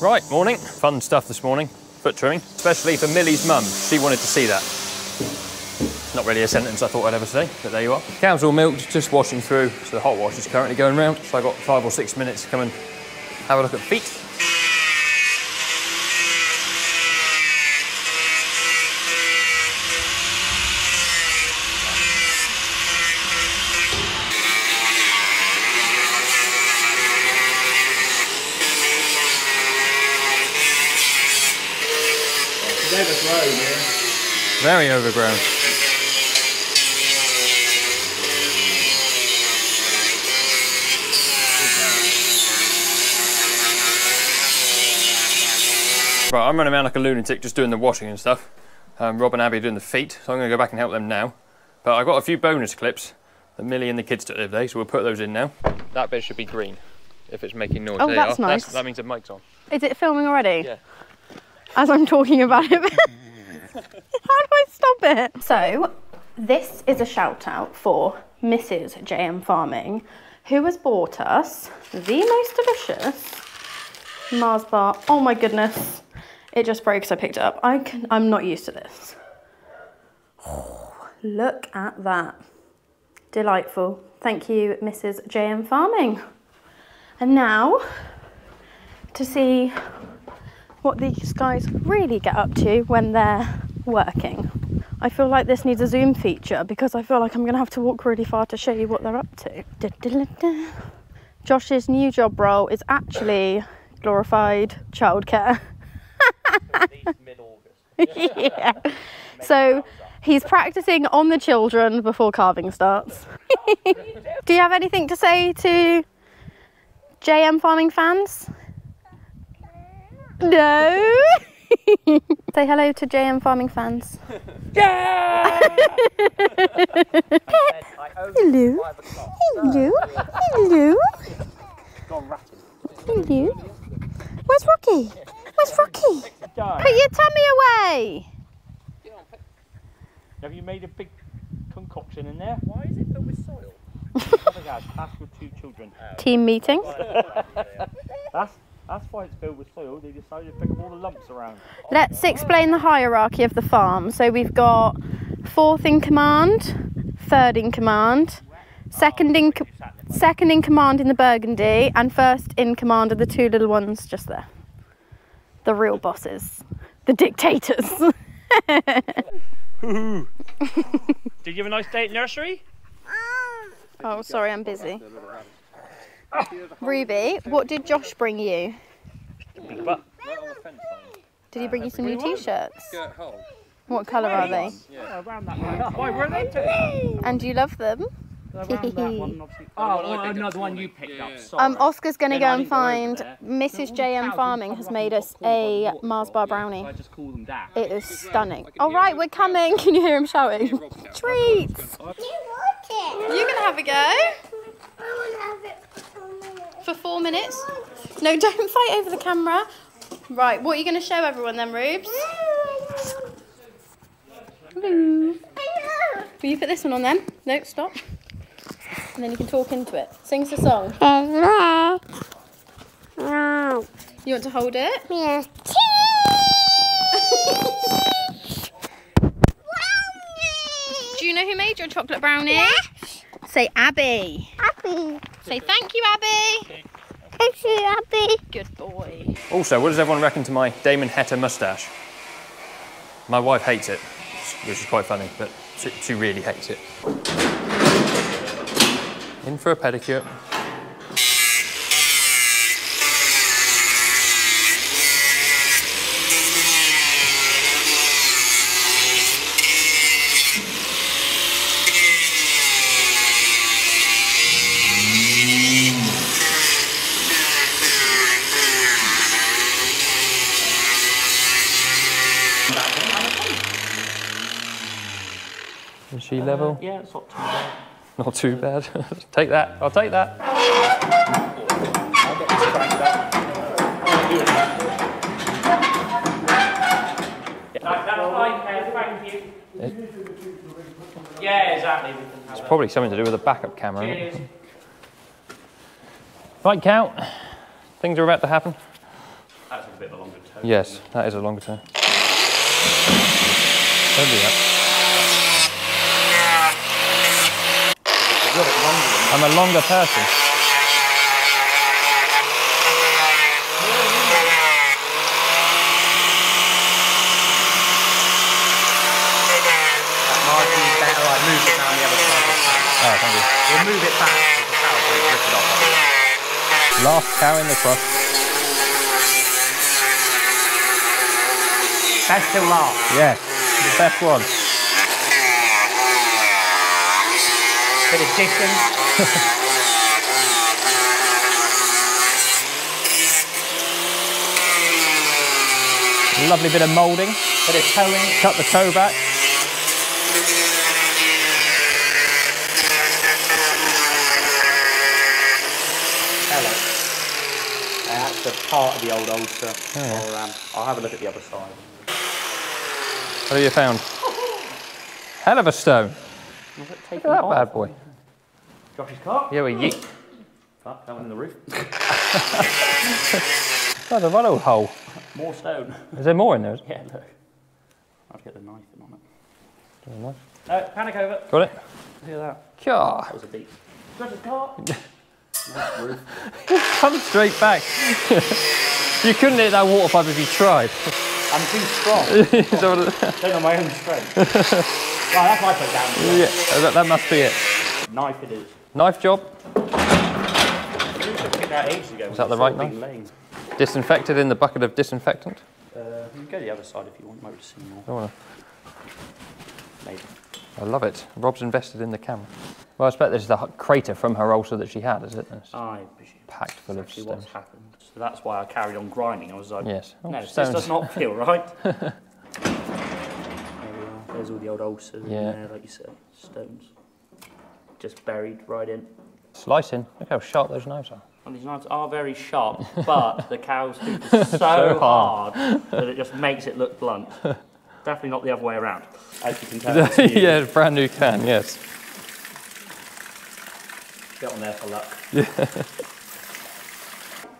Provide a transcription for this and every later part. Right, morning. Fun stuff this morning, foot trimming, especially for Millie's mum. She wanted to see that. Not really a sentence I thought I'd ever say, but there you are. Cows all milked, just washing through. So the hot wash is currently going round. So I've got 5 or 6 minutes to come and have a look at feet. Very overgrown. Right, I'm running around like a lunatic just doing the washing and stuff. Rob and Abby are doing the feet, so I'm going to go back and help them now. But I've got a few bonus clips that Millie and the kids took the other day, so we'll put those in now. That bit should be green if it's making noise. Oh, that's nice. That means the mic's on. Is it filming already? Yeah. As I'm talking about it. How do I stop it? So, this is a shout out for Mrs. JM Farming, who has bought us the most delicious Mars bar. Oh my goodness. It just broke because I picked it up. I'm not used to this. Oh, look at that. Delightful. Thank you, Mrs. JM Farming. And now, to see what these guys really get up to when they're working. I feel like this needs a zoom feature because I feel like I'm gonna have to walk really far to show you what they're up to. Da, da, da, da. Josh's new job role is actually glorified childcare. At least mid-August. Yeah. So he's practicing on the children before carving starts. Do you have anything to say to JM Farming fans? No. Say hello to JM Farming fans. Yeah! Hello. Hello. Hello. Hello. Where's Rocky? Where's Rocky? Put your tummy away. Have you made a big concoction in there? Why is it filled with soil? That's with 2 children. Team meeting. That's why it's filled with soil. They decided to pick up all the lumps around. Let's explain the hierarchy of the farm. So we've got 4th in command, 3rd in command, second in command in the Burgundy, and 1st in command are the 2 little ones just there. The real bosses, the dictators. Did you have a nice day at nursery? Oh, sorry, I'm busy. Ruby, what did Josh bring you? Did he bring you some new t-shirts? What colour are they? Why were they two? And you love them? Oh, another one you picked up. Oscar's going to go and find Mrs. JM Farming has made us a Mars bar brownie. It is stunning. All right, we're coming. Can you hear him shouting? Treats! You want it? You can have a go. I want to have it. For 4 minutes? No, don't fight over the camera. Right, what are you going to show everyone then, Rubes? Hello. Will you put this one on then? No, stop. And then you can talk into it. Sings the song. You want to hold it? Yes. Do you know who made your chocolate brownie? Yeah. Say Abby. Abby. Say thank you, Abby. Thank you, Abby. Good boy. Also, what does everyone reckon to my Damon Heta moustache? My wife hates it, which is quite funny, but she really hates it. In for a pedicure. She level? Yeah, it's not too bad. Not too bad. Take that. I'll take that. That's fine, thank you. Yeah, exactly. It's probably something to do with a backup camera. Isn't it? Right, Cal. Things are about to happen. That's a bit of a longer tone. Yes, that is a longer tone. Don't do that. You're a bit longer than that. I'm a longer person. That might be better. I move it down the other side. Oh, thank you. We'll move it back. The cow will rip it off. Last cow in the cross. Best to laugh. Yeah, the best one. Bit of distance. Lovely bit of moulding. Bit of toeing. Cut the toe back. Hello. That's a part of the old ulcer. Oh, yeah. I'll have a look at the other side. What have you found? Hell of a stone. Was it taken off? Look at that bad boy. Josh's car? Yeah, we yeet. Fuck, that one in the roof. That's a hollow hole. More stone. Is there more in there? Yeah, look. I'll have to get the knife in on it. Don't know. No, panic over. Got it? Look at that. Car. That was a beat. Josh's car. Nice roof. Come straight back. You couldn't hit that water pipe if you tried. I'm too strong. Don't know my own strength. Right, that's my foot down. Yeah, that must be it. Knife it is. Knife job. Is that the right knife? Lane. Disinfected in the bucket of disinfectant. You can go to the other side if you want. You might see more. I don't want to. Maybe. I love it. Rob's invested in the camera. Well, I expect this is the crater from her ulcer that she had, is it? Aye, packed full of stones. What's happened. So that's why I carried on grinding. I was like, yes. Oh, no, stones. This does not feel right. There's all the old ulcers in there, like you said, stones. Just buried right in. Slicing. Look how sharp those knives are. Well, these knives are very sharp, but the cows do this so hard that it just makes it look blunt. Definitely not the other way around, as you can tell. Yeah, brand new can, yes. Get on there for luck. Yeah.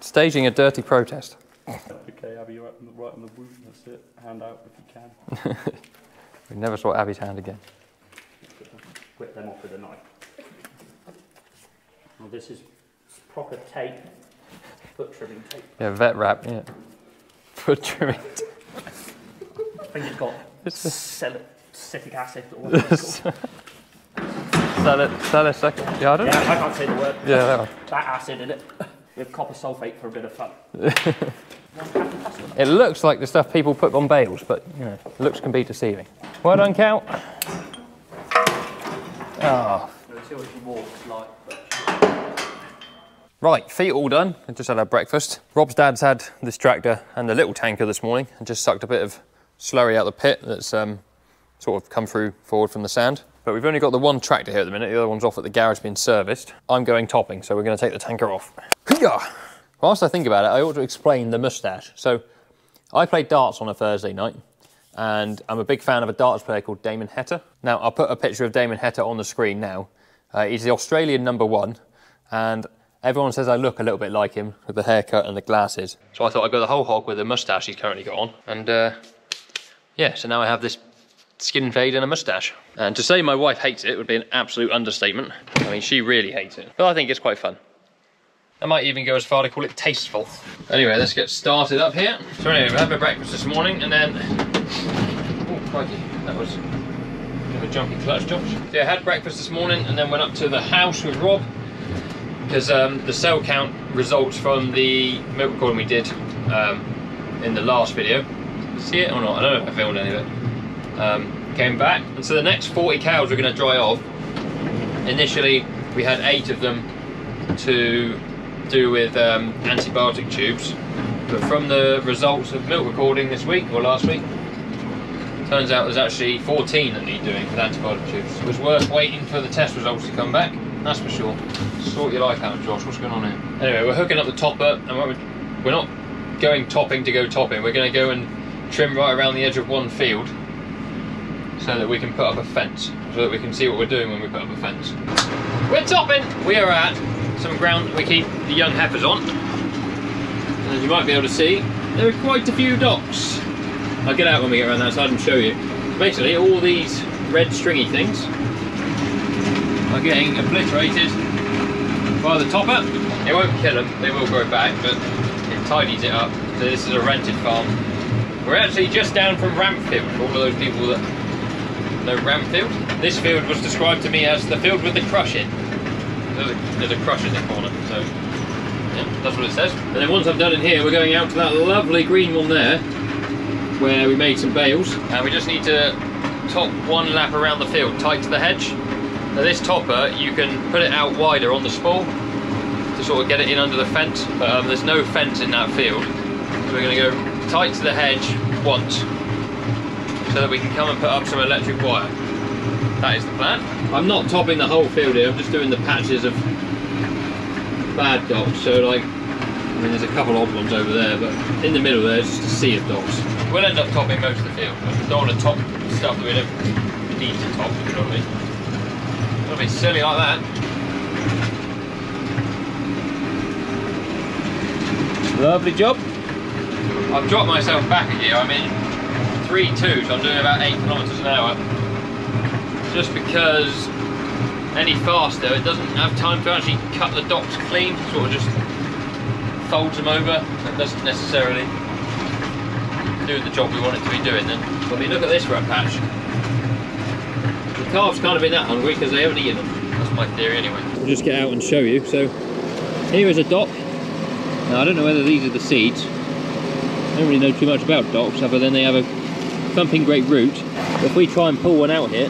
Staging a dirty protest. Okay, Abby, you're right on the wound, that's it. Hand out if you can. We never saw Abby's hand again. Whip them off with a knife. Well, this is proper tape, foot trimming tape. Yeah, vet wrap, yeah. Foot trimming tape. I think it's got salicylic acid or whatever. Salicylic. Yeah, I don't know. I can't say the word. Yeah, that one. That acid in it. We have copper sulfate for a bit of fun. It looks like the stuff people put on bales, but you know, looks can be deceiving. Well done, cow. Ah. Right, feet all done. I just had our breakfast. Rob's dad's had this tractor and the little tanker this morning, and just sucked a bit of slurry out the pit that's sort of come through forward from the sand. But we've only got the one tractor here at the minute, the other one's off at the garage being serviced. I'm going topping, so we're gonna take the tanker off. Whilst I think about it, I ought to explain the moustache. So I play darts on a Thursday night, and I'm a big fan of a darts player called Damon Heta. Now, I'll put a picture of Damon Heta on the screen now. He's the Australian #1, and everyone says I look a little bit like him with the haircut and the glasses. So I thought I'd go the whole hog with the moustache he's currently got on, and yeah, so now I have this skin fade and a moustache. And to say my wife hates it would be an absolute understatement. I mean, she really hates it, but I think it's quite fun. I might even go as far to call it tasteful. Anyway, let's get started up here. So anyway, we had a breakfast this morning and then... Oh, crikey, that was a bit of a jumpy clutch, Josh. Yeah, I had breakfast this morning and then went up to the house with Rob because the cell count results from the milk recording we did in the last video. See it or not? I don't know if I filmed any of it. Came back, and so the next 40 cows were going to dry off. Initially, we had 8 of them to do with antibiotic tubes, but from the results of milk recording this week or last week, turns out there's actually 14 that need doing with antibiotic tubes. It was worth waiting for the test results to come back. That's for sure. Sort your life out, Josh. What's going on here? Anyway, we're hooking up the topper, and we're not going topping to go topping. We're going to go and trim right around the edge of one field so that we can put up a fence, so that we can see what we're doing when we put up a fence. We're topping! We are at some ground that we keep the young heifers on, and as you might be able to see, there are quite a few docks. I'll get out when we get around that side and show you. Basically, all these red stringy things are getting obliterated by the topper. It won't kill them, they will grow back, but it tidies it up. So this is a rented farm. We're actually just down from Ramfield, for all of those people that know Ramfield. This field was described to me as the field with the crush in. There's a crush in the corner, so yeah, that's what it says. And then once I'm done in here, we're going out to that lovely green one there, where we made some bales. And we just need to top one lap around the field, tight to the hedge. Now this topper, you can put it out wider on the spool to sort of get it in under the fence, but there's no fence in that field. So we're going to go tight to the hedge once, so that we can come and put up some electric wire. That is the plan. I'm not topping the whole field here, I'm just doing the patches of bad docks. So like, I mean, there's a couple odd ones over there, but in the middle there is just a sea of docks. We'll end up topping most of the field, but we don't want to top stuff that we don't need to top, you know what I mean? It'll be silly like that. Lovely job. I've dropped myself back a gear. I'm in 3.2, so I'm doing about 8 kilometres an hour. Just because any faster, it doesn't have time to actually cut the docks clean, sort of just folds them over. It doesn't necessarily do the job we want it to be doing then. But I mean, look at this rat patch. The calves can't have been that hungry because they haven't eaten them. That's my theory anyway. We'll just get out and show you. So here is a dock. Now I don't know whether these are the seeds. I don't really know too much about docks other than they have a thumping great root. If we try and pull one out here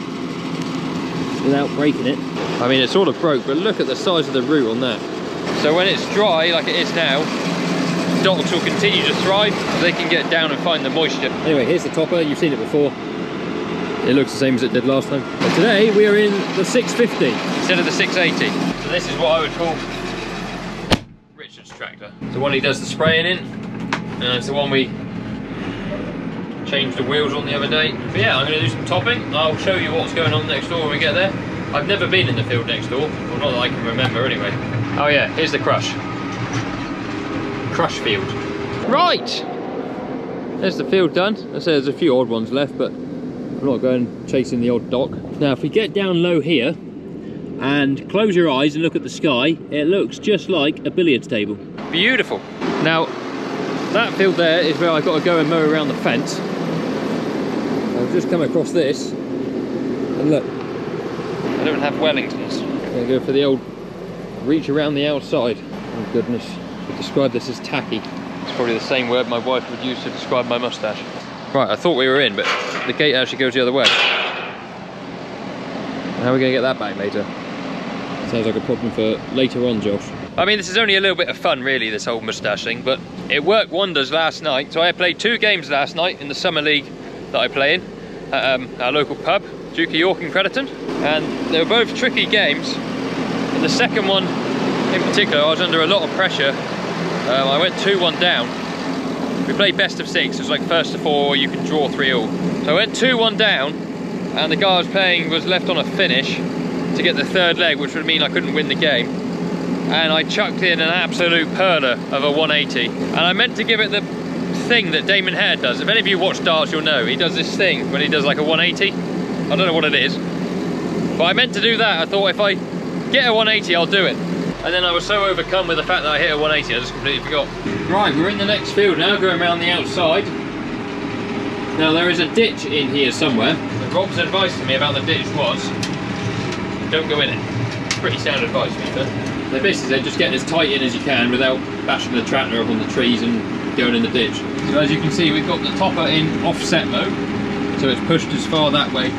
without breaking it, I mean it sort of broke, but look at the size of the root on that. So when it's dry like it is now, docks will continue to thrive, so they can get down and find the moisture. Anyway, here's the topper, you've seen it before. It looks the same as it did last time. But today we are in the 650 instead of the 680. So this is what I would call Richard's tractor. It's the one he does the spraying in, and it's the one we changed the wheels on the other day. But yeah, I'm going to do some topping. I'll show you what's going on next door when we get there. I've never been in the field next door, well, not that I can remember anyway. Oh yeah, here's the crush. Crush field. Right! There's the field done. I say there's a few odd ones left, but I'm not going chasing the odd dock. Now if we get down low here and close your eyes and look at the sky, it looks just like a billiards table. Beautiful. Now that field there is where I've got to go and mow around the fence. I've just come across this and look. I don't have Wellingtons. I'm going to go for the old reach around the outside. Oh goodness. Describe this as tacky. It's probably the same word my wife would use to describe my moustache. Right, I thought we were in, but the gate actually goes the other way. How are we going to get that back later? Sounds like a problem for later on, Josh. I mean, this is only a little bit of fun, really, this whole moustache thing, but it worked wonders last night. So I played 2 games last night in the summer league that I play in at our local pub, Duke of York and Crediton, and they were both tricky games. And the second one in particular, I was under a lot of pressure. I went 2-1 down. We played best of 6, it was like first to 4, you can draw 3 all. So I went 2-1 down, and the guy I was playing was left on a finish to get the 3rd leg, which would mean I couldn't win the game. And I chucked in an absolute perler of a 180. And I meant to give it the thing that Damon Heta does. If any of you watch darts, you'll know. He does this thing when he does like a 180. I don't know what it is. But I meant to do that. I thought if I get a 180, I'll do it. And then I was so overcome with the fact that I hit a 180, I just completely forgot. Right, we're in the next field now, going around the outside. Now there is a ditch in here somewhere. And Rob's advice to me about the ditch was, don't go in it. Pretty sound advice to me, but they basically said just get as tight in as you can without bashing the tractor up on the trees and going in the ditch. So as you can see, we've got the topper in offset mode, so it's pushed as far that way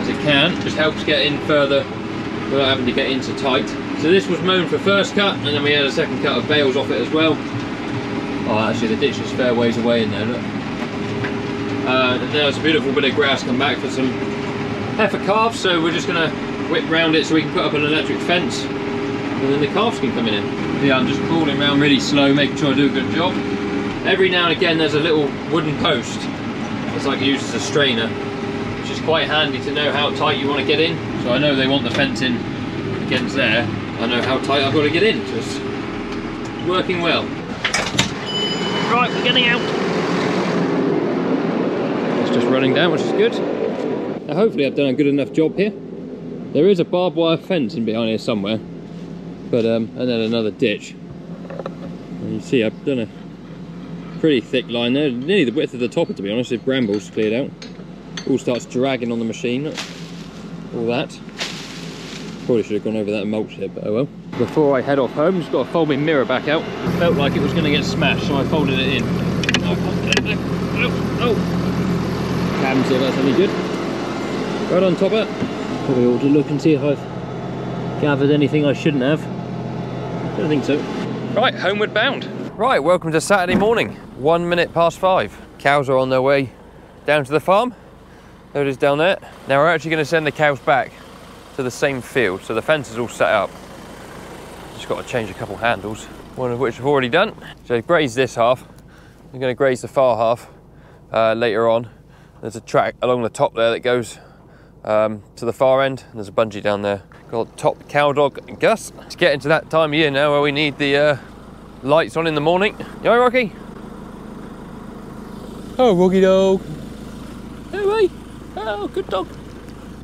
as it can. Just helps get in further without having to get in so tight. So this was mown for first cut, and then we had a second cut of bales off it as well. Oh, actually the ditch is fair ways away in there, look. And now it's a beautiful bit of grass come back for some heifer calves, so we're just going to whip round it so we can put up an electric fence, and then the calves can come in. Yeah, I'm just crawling around really slow, making sure I do a good job. Every now and again there's a little wooden post that's like used as a strainer, which is quite handy to know how tight you want to get in. So I know they want the fence in against there. I know how tight I've got to get in, just working well. Right, we're getting out. It's just running down, which is good. Now hopefully I've done a good enough job here. There is a barbed wire fence in behind here somewhere, but and then another ditch. And you see I've done a pretty thick line there, nearly the width of the topper to be honest, if brambles cleared out. All starts dragging on the machine, all that. Probably should have gone over that and mulched it, but oh well. Before I head off home, just got to fold my mirror back out. It felt like it was going to get smashed, so I folded it in. Oh. Can't see if that's any good. Right on top of it. Probably ought to look and see if I've gathered anything I shouldn't have. Don't think so. Right, homeward bound. Right, welcome to Saturday morning. 1 minute past 5. Cows are on their way down to the farm. There it is down there. Now we're actually going to send the cows back to the same field, so the fence is all set up. Just got to change a couple handles, one of which I've already done. So I've grazed this half. I'm going to graze the far half later on. There's a track along the top there that goes to the far end, and there's a bungee down there. Got top cow dog Gus. It's getting to that time of year now where we need the lights on in the morning. You alright, Rocky? Oh, Rocky dog. Anyway, oh, good dog.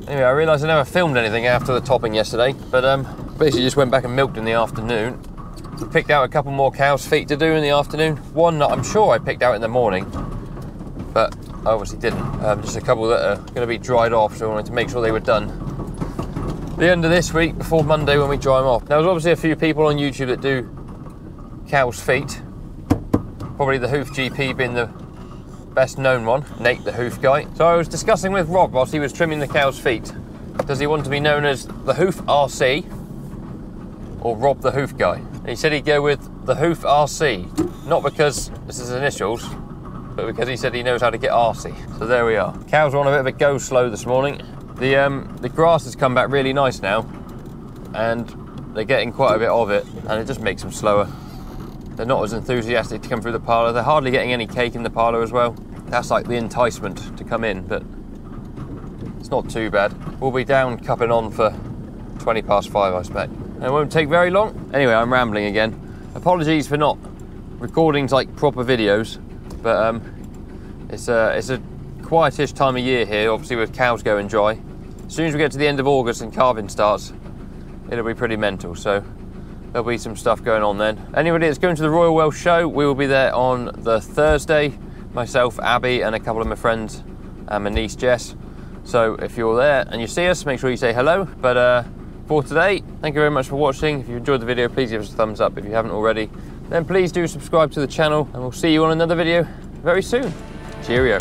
Anyway, I realised I never filmed anything after the topping yesterday, but basically just went back and milked in the afternoon. Picked out a couple more cow's feet to do in the afternoon. One that I'm sure I picked out in the morning, but I obviously didn't. Just a couple that are going to be dried off, so I wanted to make sure they were done the end of this week before Monday when we dry them off. Now, there's obviously a few people on YouTube that do cow's feet. Probably the Hoof GP being the best known one, Nate the Hoof Guy. So I was discussing with Rob whilst he was trimming the cow's feet. Does he want to be known as the Hoof RC or Rob the Hoof Guy? And he said he'd go with the Hoof RC, not because this is his initials, but because he said he knows how to get RC. So there we are. Cows are on a bit of a go slow this morning. The grass has come back really nice now, and they're getting quite a bit of it, and it just makes them slower. They're not as enthusiastic to come through the parlour. They're hardly getting any cake in the parlour as well. That's like the enticement to come in, but it's not too bad. We'll be down cupping on for 20 past five, I expect. And it won't take very long. Anyway, I'm rambling again. Apologies for not recording like proper videos, but it's a quietish time of year here, obviously with cows going dry. As soon as we get to the end of August and calving starts, it'll be pretty mental, so there'll be some stuff going on then. Anybody that's going to the Royal Welsh Show, we will be there on the Thursday. Myself, Abby, and a couple of my friends, and my niece, Jess. So if you're there and you see us, make sure you say hello. But for today, thank you very much for watching. If you enjoyed the video, please give us a thumbs up. If you haven't already, then please do subscribe to the channel, and we'll see you on another video very soon. Cheerio.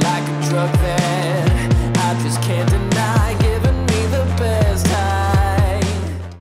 Like a